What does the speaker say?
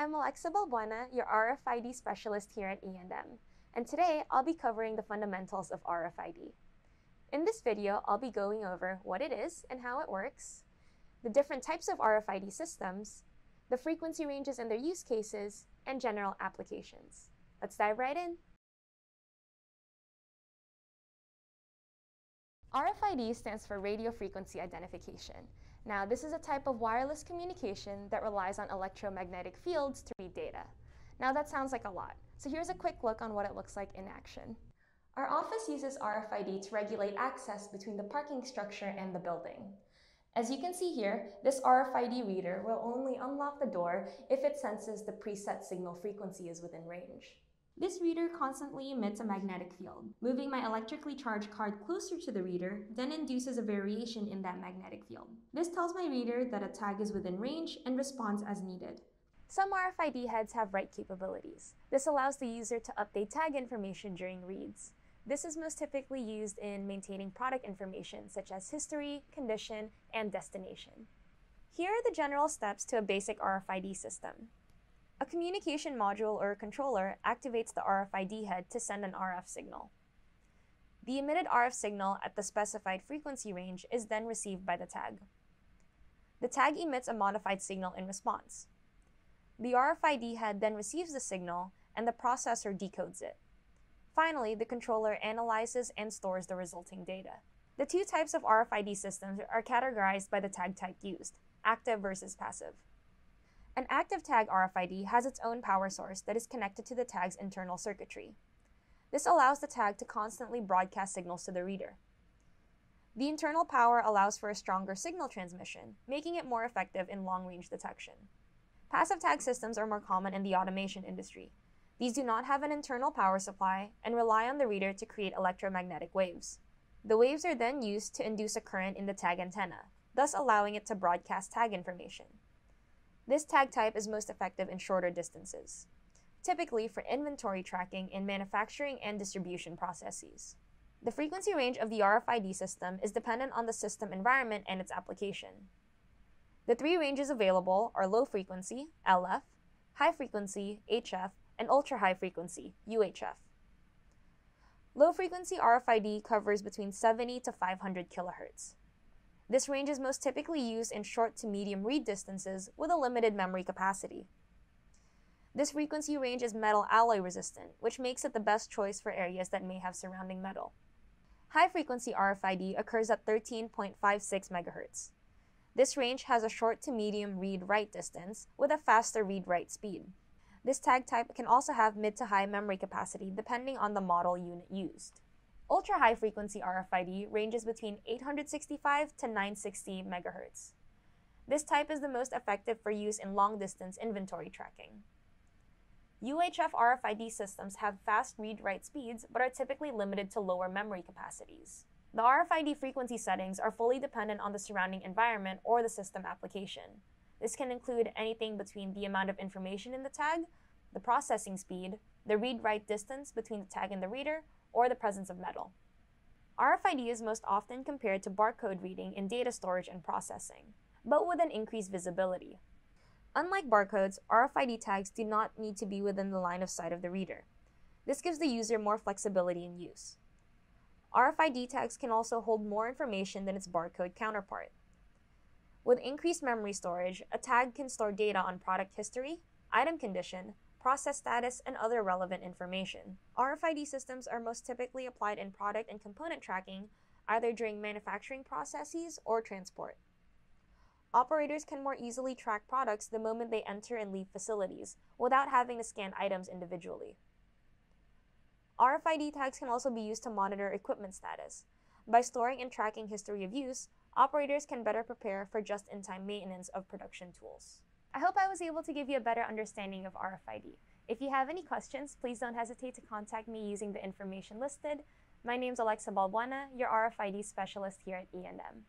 I'm Alexa Balbuena, your RFID specialist here at E&M, and today I'll be covering the fundamentals of RFID. In this video, I'll be going over what it is and how it works, the different types of RFID systems, the frequency ranges and their use cases, and general applications. Let's dive right in. RFID stands for radio frequency identification. Now, this is a type of wireless communication that relies on electromagnetic fields to read data. Now, that sounds like a lot, so here's a quick look on what it looks like in action. Our office uses RFID to regulate access between the parking structure and the building. As you can see here, this RFID reader will only unlock the door if it senses the preset signal frequency is within range. This reader constantly emits a magnetic field. Moving my electrically charged card closer to the reader then induces a variation in that magnetic field. This tells my reader that a tag is within range and responds as needed. Some RFID heads have write capabilities. This allows the user to update tag information during reads. This is most typically used in maintaining product information such as history, condition, and destination. Here are the general steps to a basic RFID system. A communication module or controller activates the RFID head to send an RF signal. The emitted RF signal at the specified frequency range is then received by the tag. The tag emits a modified signal in response. The RFID head then receives the signal and the processor decodes it. Finally, the controller analyzes and stores the resulting data. The two types of RFID systems are categorized by the tag type used, active versus passive. An active tag RFID has its own power source that is connected to the tag's internal circuitry. This allows the tag to constantly broadcast signals to the reader. The internal power allows for a stronger signal transmission, making it more effective in long-range detection. Passive tag systems are more common in the automation industry. These do not have an internal power supply and rely on the reader to create electromagnetic waves. The waves are then used to induce a current in the tag antenna, thus allowing it to broadcast tag information. This tag type is most effective in shorter distances, typically for inventory tracking in manufacturing and distribution processes. The frequency range of the RFID system is dependent on the system environment and its application. The three ranges available are low frequency, LF, high frequency, HF, and ultra high frequency, UHF. Low frequency RFID covers between 70 to 500 kilohertz. This range is most typically used in short to medium read distances with a limited memory capacity. This frequency range is metal alloy resistant, which makes it the best choice for areas that may have surrounding metal. High frequency RFID occurs at 13.56 megahertz. This range has a short to medium read-write distance with a faster read-write speed. This tag type can also have mid to high memory capacity depending on the model unit used. Ultra-high frequency RFID ranges between 865 to 960 megahertz. This type is the most effective for use in long-distance inventory tracking. UHF RFID systems have fast read-write speeds but are typically limited to lower memory capacities. The RFID frequency settings are fully dependent on the surrounding environment or the system application. This can include anything between the amount of information in the tag, the processing speed, the read-write distance between the tag and the reader, or the presence of metal. RFID is most often compared to barcode reading in data storage and processing, but with an increased visibility. Unlike barcodes, RFID tags do not need to be within the line of sight of the reader. This gives the user more flexibility in use. RFID tags can also hold more information than its barcode counterpart. With increased memory storage, a tag can store data on product history, item condition, process status, and other relevant information. RFID systems are most typically applied in product and component tracking, either during manufacturing processes or transport. Operators can more easily track products the moment they enter and leave facilities, without having to scan items individually. RFID tags can also be used to monitor equipment status. By storing and tracking history of use, operators can better prepare for just-in-time maintenance of production tools. I hope I was able to give you a better understanding of RFID. If you have any questions, please don't hesitate to contact me using the information listed. My name's Alexa Balbuena, your RFID specialist here at E&M.